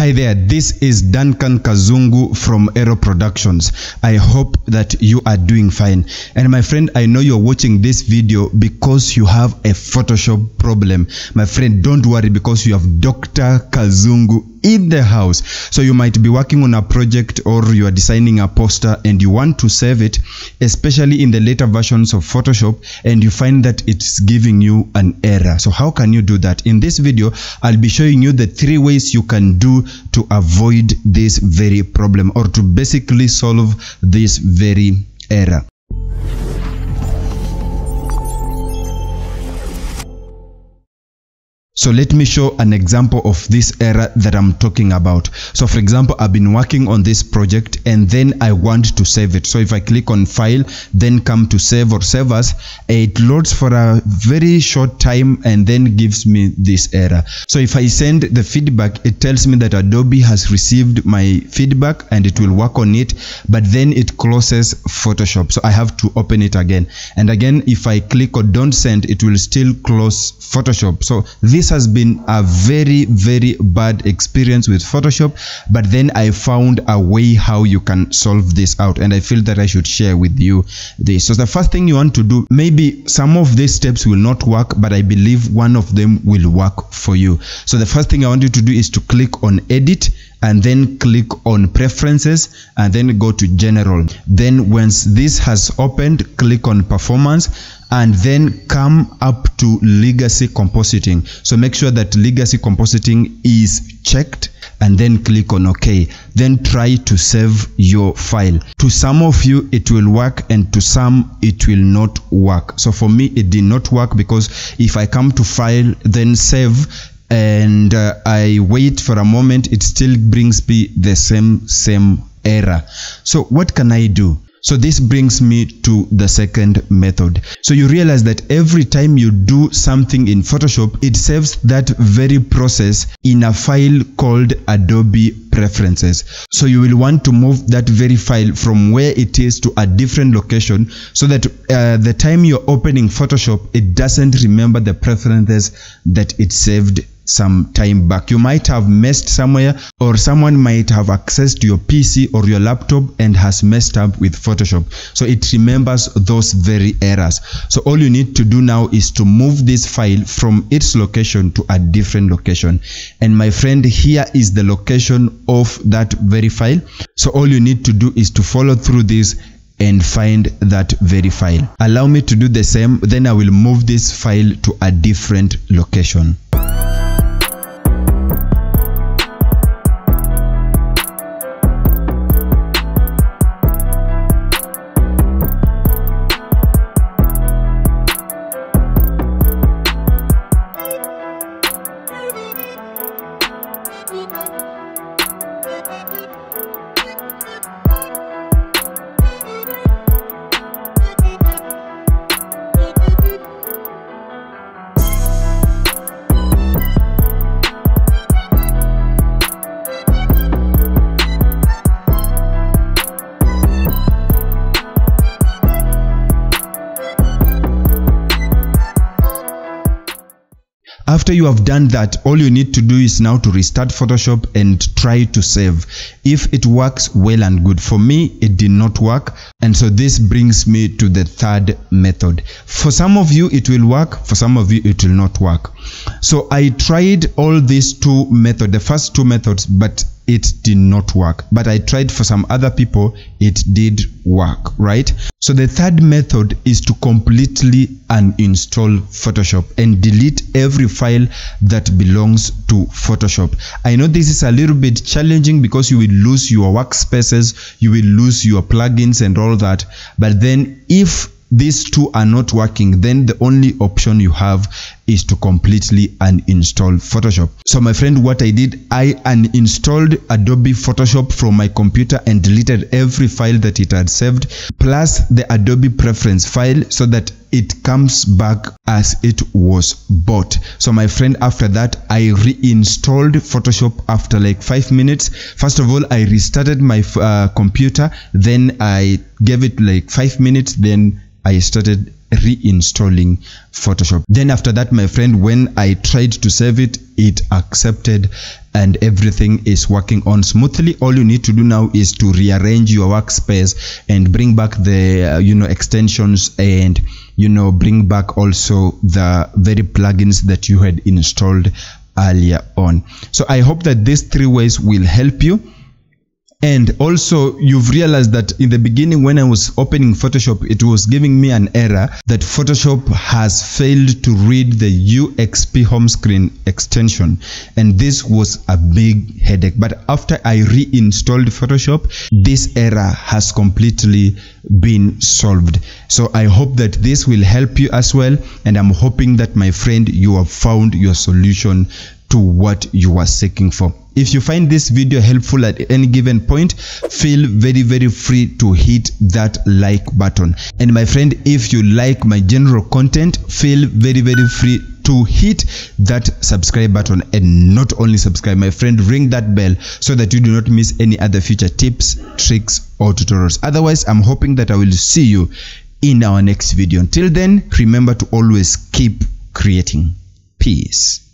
Hi there, this is Duncan Kazungu from Aero Productions. I hope that you are doing fine. And my friend, I know you're watching this video because you have a Photoshop problem. My friend, don't worry, because you have Dr. Kazungu in the house. So you might be working on a project or you are designing a poster and you want to save it, especially in the later versions of Photoshop, and you find that it's giving you an error. So how can you do that? In this video, I'll be showing you the three ways you can do to avoid this very problem, or to basically solve this very error. So let me show an example of this error that I'm talking about. So for example, I've been working on this project and then I want to save it. So if I click on file, then come to save or save as, it loads for a very short time and then gives me this error. So if I send the feedback, it tells me that Adobe has received my feedback and it will work on it, but then it closes Photoshop. So I have to open it again. And again, if I click or don't send, it will still close Photoshop. So this has been a very, very bad experience with Photoshop, but then I found a way how you can solve this out, and I feel that I should share with you this. So the first thing you want to do, maybe some of these steps will not work, but I believe one of them will work for you. So the first thing I want you to do is to click on edit, and then click on preferences, and then go to general. Then once this has opened, click on performance, and then come up to legacy compositing. So make sure that legacy compositing is checked, and then click on OK. Then try to save your file. To some of you it will work, and to some it will not work. So for me it did not work, because if I come to file then save, and I wait for a moment, it still brings me the same error. So what can I do? So this brings me to the second method. So you realize that every time you do something in Photoshop, it saves that very process in a file called Adobe Preferences. So you will want to move that very file from where it is to a different location, so that the time you're opening Photoshop, it doesn't remember the preferences that it saved some time back. You might have messed somewhere, or someone might have accessed your PC or your laptop and has messed up with Photoshop. So it remembers those very errors. So all you need to do now is to move this file from its location to a different location. And my friend, here is the location of that very file. So all you need to do is to follow through this and find that very file. Allow me to do the same, then I will move this file to a different location. After you have done that, all you need to do is now to restart Photoshop and try to save. If it works, well and good. For me, it did not work, and so this brings me to the third method. For some of you it will work, for some of you it will not work. So I tried all these two methods, the first two methods, but it did not work. But I tried for some other people, it did work, right? So the third method is to completely uninstall Photoshop and delete every file that belongs to Photoshop. I know this is a little bit challenging, because you will lose your workspaces, you will lose your plugins and all that. But then if these two are not working, then the only option you have is to completely uninstall Photoshop. So my friend, what I did, I uninstalled Adobe Photoshop from my computer and deleted every file that it had saved, plus the Adobe Preference file, so that it comes back as it was bought. So my friend, after that I reinstalled Photoshop after like 5 minutes. First of all, I restarted my computer, then I gave it like 5 minutes, then I started reinstalling Photoshop. Then after that, my friend, when I tried to save it, it accepted and everything is working on smoothly. All you need to do now is to rearrange your workspace and bring back the extensions, and bring back also the very plugins that you had installed earlier on. So I hope that these three ways will help you. And also, you've realized that in the beginning, when I was opening Photoshop, it was giving me an error that Photoshop has failed to read the UXP home screen extension, and this was a big headache. But after I reinstalled Photoshop, this error has completely been solved. So I hope that this will help you as well, and I'm hoping that, my friend, you have found your solution to what you are seeking for. If you find this video helpful at any given point, feel very free to hit that like button. And my friend, if you like my general content, feel very free to hit that subscribe button. And not only subscribe, my friend, ring that bell so that you do not miss any other future tips, tricks or tutorials. Otherwise, I'm hoping that I will see you in our next video. Until then, remember to always keep creating. Peace.